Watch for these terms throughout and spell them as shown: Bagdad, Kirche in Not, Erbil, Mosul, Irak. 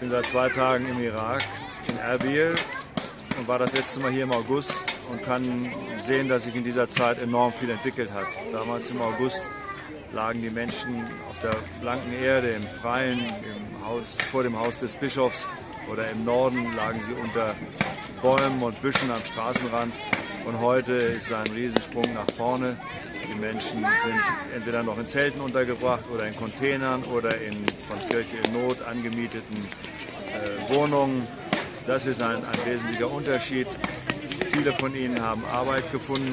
Ich bin seit 2 Tagen im Irak, in Erbil, und war das letzte Mal hier im August und kann sehen, dass sich in dieser Zeit enorm viel entwickelt hat. Damals im August lagen die Menschen auf der blanken Erde, im Freien, vor dem Haus des Bischofs oder im Norden lagen sie unter Bäumen und Büschen am Straßenrand. Und heute ist ein Riesensprung nach vorne. Die Menschen sind entweder noch in Zelten untergebracht oder in Containern oder in von Kirche in Not angemieteten Wohnungen. Das ist ein wesentlicher Unterschied. Viele von ihnen haben Arbeit gefunden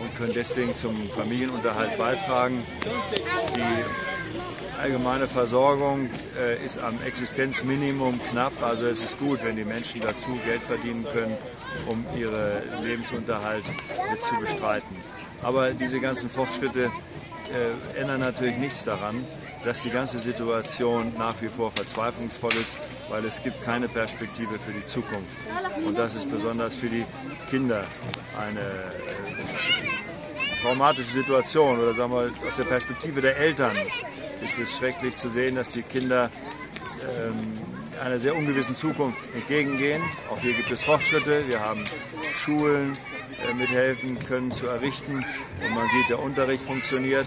und können deswegen zum Familienunterhalt beitragen. Die allgemeine Versorgung ist am Existenzminimum knapp. Also es ist gut, wenn die Menschen dazu Geld verdienen können, um ihren Lebensunterhalt mit zu bestreiten. Aber diese ganzen Fortschritte ändern natürlich nichts daran, dass die ganze Situation nach wie vor verzweiflungsvoll ist, weil es gibt keine Perspektive für die Zukunft. Und das ist besonders für die Kinder eine traumatische Situation. Oder sagen wir, aus der Perspektive der Eltern ist es schrecklich zu sehen, dass die Kinder einer sehr ungewissen Zukunft entgegengehen. Auch hier gibt es Fortschritte. Wir haben Schulen mithelfen können zu errichten und man sieht, der Unterricht funktioniert.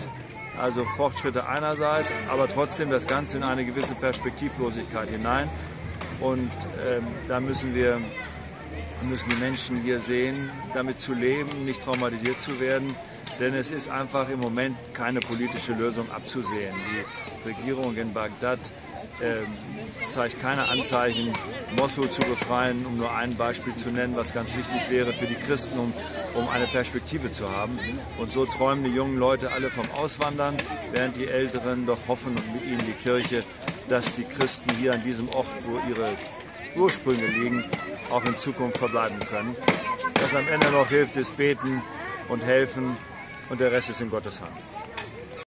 Also Fortschritte einerseits, aber trotzdem das Ganze in eine gewisse Perspektivlosigkeit hinein. Und da müssen die Menschen hier sehen, damit zu leben, nicht traumatisiert zu werden. Denn es ist einfach im Moment keine politische Lösung abzusehen. Die Regierung in Bagdad zeigt keine Anzeichen, Mosul zu befreien, um nur ein Beispiel zu nennen, was ganz wichtig wäre für die Christen, um eine Perspektive zu haben. Und so träumen die jungen Leute alle vom Auswandern, während die Älteren doch hoffen und mit ihnen die Kirche, dass die Christen hier an diesem Ort, wo ihre Ursprünge liegen, auch in Zukunft verbleiben können. Was am Ende noch hilft, ist beten und helfen. Und der Rest ist in Gottes Hand.